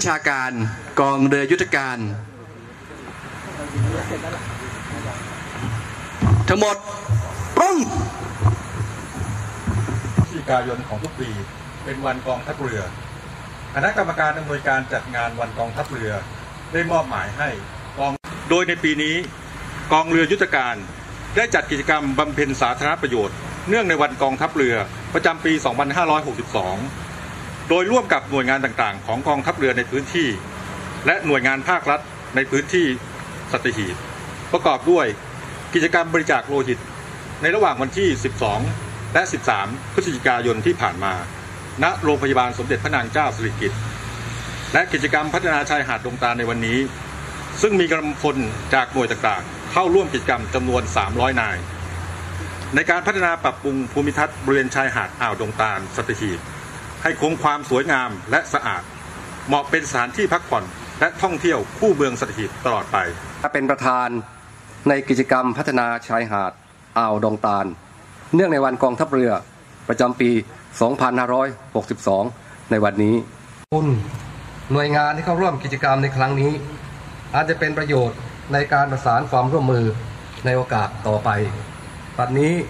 ญชาการกองเรือยุทธการทั้งหมดปรุงพฤศจิกายนของทุกปีเป็นวันกองทัพเรือคณะกรรมการอำนวยการจัดงานวันกองทัพเรือได้มอบหมายให้กองโดยในปีนี้กองเรือยุทธการได้จัดกิจกรรมบำเพ็ญสาธารณประโยชน์เนื่องในวันกองทัพเรือประจำปี 2562 โดยร่วมกับหน่วยงานต่างๆของกองทัพเรือในพื้นที่และหน่วยงานภาครัฐในพื้นที่สัตหีบประกอบด้วยกิจกรรมบริจาคโลหิตในระหว่างวันที่ 12 และ 13 พฤศจิกายนที่ผ่านมาณโรงพยาบาลสมเด็จพระนางเจ้าสิริกิติ์และกิจกรรมพัฒนาชายหาดดงตาลในวันนี้ซึ่งมีกำลังพลจากหน่วยต่างๆเข้าร่วมกิจกรรมจำนวน 300 นายในการพัฒนาปรับปรุงภูมิทัศน์บริเวณชายหาดอ่าวดงตาลสัตหีบให้คงความสวยงามและสะอาดเหมาะเป็นสถานที่พักผ่อนและท่องเที่ยวคู่เมืองสัตหีบตลอดไปเป็นประธานในกิจกรรมพัฒนาชายหาดอ่าวดงตาลเนื่องในวันกองทัพเรือประจำปี 2562 ในวันนี้หน่วยงานที่เข้าร่วมกิจกรรมในครั้งนี้อาจจะเป็นประโยชน์ในการประสานความร่วมมือในโอกาสต่อไปปัจจุบันนี้ท่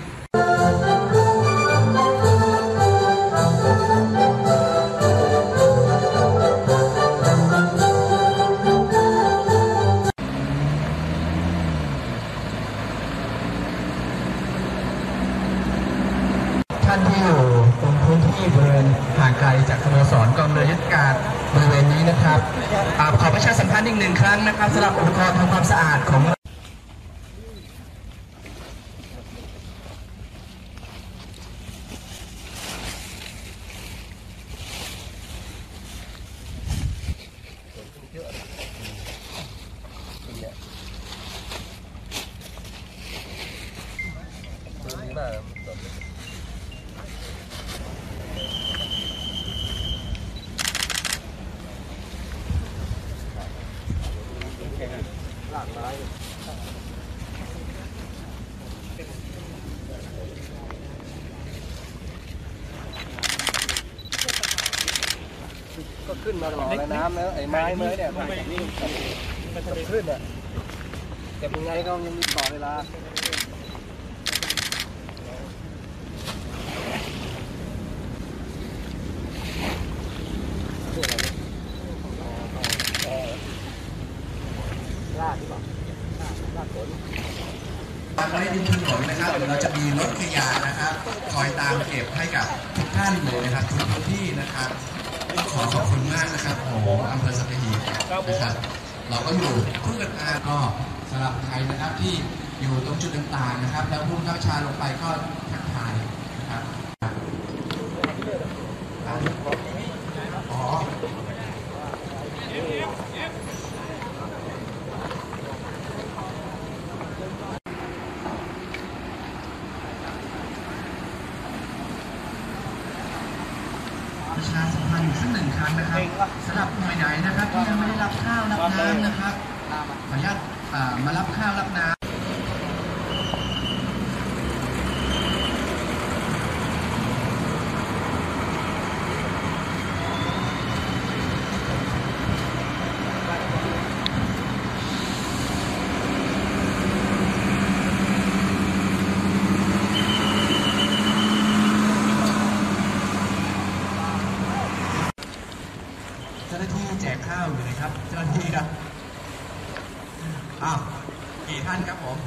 านที่อยู่ตรงพื้นที่บริเวณห่างไกลจากสโมสรกองเรือยุทธการบริเวณนี้นะครับขอประชาสัมพันธ์อีก1ครั้งนะครับสำหรับอุปกรณ์ทำความสะอาดของก็ขึ้นมาหล่อแล้วน้ำแล้วไอ้ไม้เมื่อเนี่ยมันจะนิ่งมันจะขึ้นอ่ะแต่ยังไงก็ยังมีต่อเวลาไว้ริมถนนนะครับเราจะมีรถขยะนะครับคอยตามเก็บให้กับทุกท่านเลยนะครับทุกพื้นที่นะครับขอบคุณมากนะครับของอำเภอสัตหีบนะครับเราก็อยู่เพื่อนอาก็สำหรับใครนะครับที่อยู่ตรงจุดต่างๆนะครับแล้วพุ่งเข้าชาลงไปก็ทักทายนะครับประชาสัมพันธ์อีกสักหนึ่งครั้งนะครับสำหรับหน่วยไหนนะครับที่ยังไม่ได้รับข้าวรับน้ำนะครับขออนุญาตมารับข้าวรับน้ำแจกข้าวอยู่เลยครับเจ้าหน้าที่ครับอ้าวกี่ท่านครับผม